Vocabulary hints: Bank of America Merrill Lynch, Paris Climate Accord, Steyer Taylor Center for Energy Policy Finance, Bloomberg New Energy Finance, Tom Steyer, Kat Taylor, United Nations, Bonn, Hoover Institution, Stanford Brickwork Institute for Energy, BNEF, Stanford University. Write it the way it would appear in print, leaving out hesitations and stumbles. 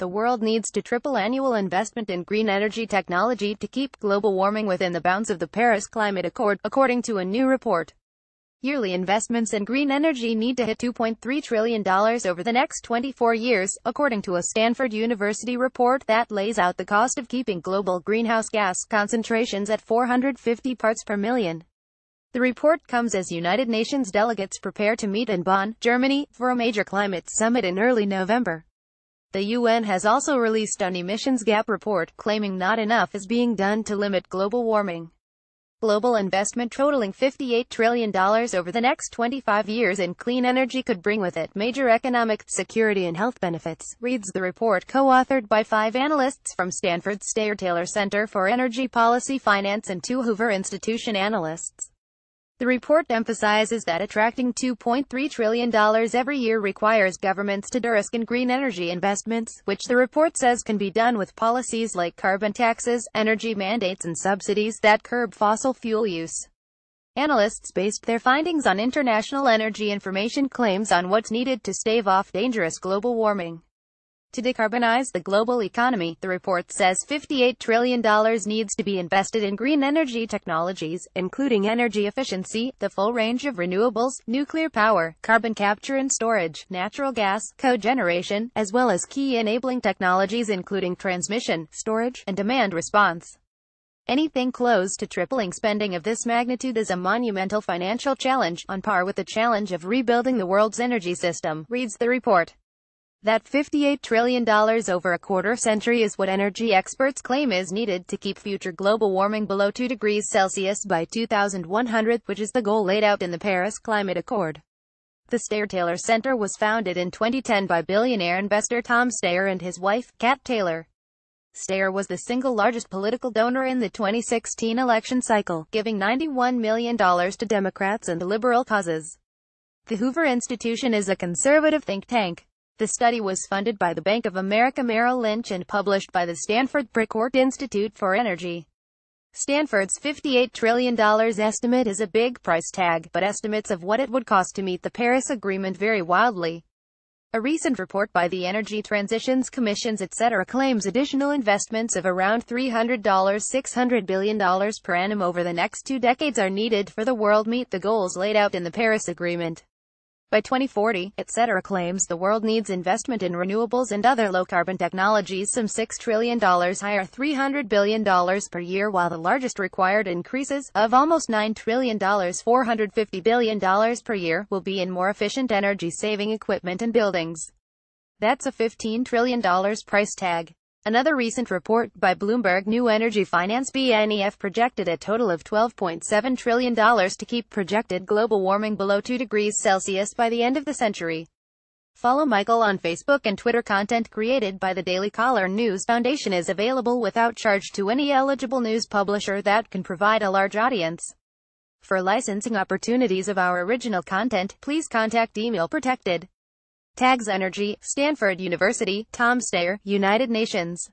The world needs to triple annual investment in green energy technology to keep global warming within the bounds of the Paris Climate Accord, according to a new report. Yearly investments in green energy need to hit $2.3 trillion over the next 24 years, according to a Stanford University report that lays out the cost of keeping global greenhouse gas concentrations at 450 parts per million. The report comes as United Nations delegates prepare to meet in Bonn, Germany, for a major climate summit in early November. The UN has also released an emissions gap report, claiming not enough is being done to limit global warming. Global investment totaling $58 trillion over the next 25 years in clean energy could bring with it major economic security and health benefits, reads the report co-authored by 5 analysts from Stanford's Steyer Taylor Center for Energy Policy Finance and 2 Hoover Institution analysts. The report emphasizes that attracting $2.3 trillion every year requires governments to de-risk in green energy investments, which the report says can be done with policies like carbon taxes, energy mandates and subsidies that curb fossil fuel use. Analysts based their findings on international energy information claims on what's needed to stave off dangerous global warming. To decarbonize the global economy, the report says $58 trillion needs to be invested in green energy technologies, including energy efficiency, the full range of renewables, nuclear power, carbon capture and storage, natural gas, cogeneration, as well as key enabling technologies including transmission, storage, and demand response. Anything close to tripling spending of this magnitude is a monumental financial challenge, on par with the challenge of rebuilding the world's energy system, reads the report. That $58 trillion over a quarter-century is what energy experts claim is needed to keep future global warming below 2 degrees Celsius by 2100, which is the goal laid out in the Paris Climate Accord. The Steyer Taylor Center was founded in 2010 by billionaire investor Tom Steyer and his wife, Kat Taylor. Steyer was the single largest political donor in the 2016 election cycle, giving $91 million to Democrats and liberal causes. The Hoover Institution is a conservative think tank. The study was funded by the Bank of America Merrill Lynch and published by the Stanford Brickwork Institute for Energy. Stanford's $58 trillion estimate is a big price tag, but estimates of what it would cost to meet the Paris Agreement vary wildly. A recent report by the Energy Transitions Commissions etc. claims additional investments of around $600 billion per annum over the next 2 decades are needed for the world to meet the goals laid out in the Paris Agreement. By 2040, etc. claims the world needs investment in renewables and other low-carbon technologies some $6 trillion higher, $300 billion per year, while the largest required increases, of almost $9 trillion, $450 billion per year, will be in more efficient energy-saving equipment and buildings. That's a $15 trillion price tag. Another recent report by Bloomberg New Energy Finance (BNEF) projected a total of $12.7 trillion to keep projected global warming below 2 degrees Celsius by the end of the century. Follow Michael on Facebook and Twitter. Content created by the Daily Caller News Foundation is available without charge to any eligible news publisher that can provide a large audience. For licensing opportunities of our original content, please contact Email Protected. Tags: Energy, Stanford University, Tom Steyer, United Nations.